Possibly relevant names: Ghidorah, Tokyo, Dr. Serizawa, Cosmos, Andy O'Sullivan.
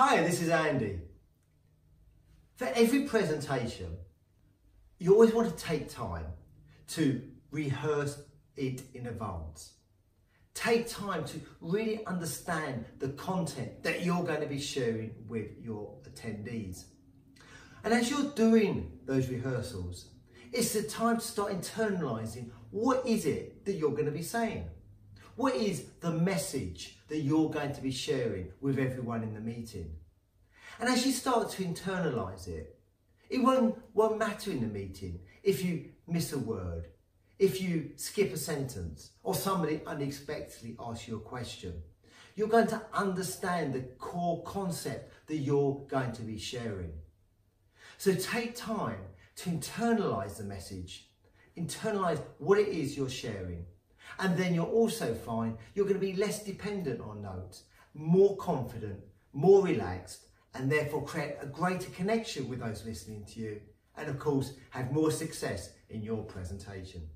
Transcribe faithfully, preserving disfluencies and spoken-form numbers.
Hi, this is Andy. For every presentation, you always want to take time to rehearse it in advance. Take time to really understand the content that you're going to be sharing with your attendees. And as you're doing those rehearsals, it's the time to start internalizing what is it that you're going to be saying. What is the message that you're going to be sharing with everyone in the meeting? And as you start to internalize it, it won't, won't matter in the meeting if you miss a word, if you skip a sentence, or somebody unexpectedly asks you a question. You're going to understand the core concept that you're going to be sharing. So take time to internalize the message, internalize what it is you're sharing. And then you'll also find you're going to be less dependent on notes, more confident, more relaxed, and therefore create a greater connection with those listening to you, and of course have more success in your presentation.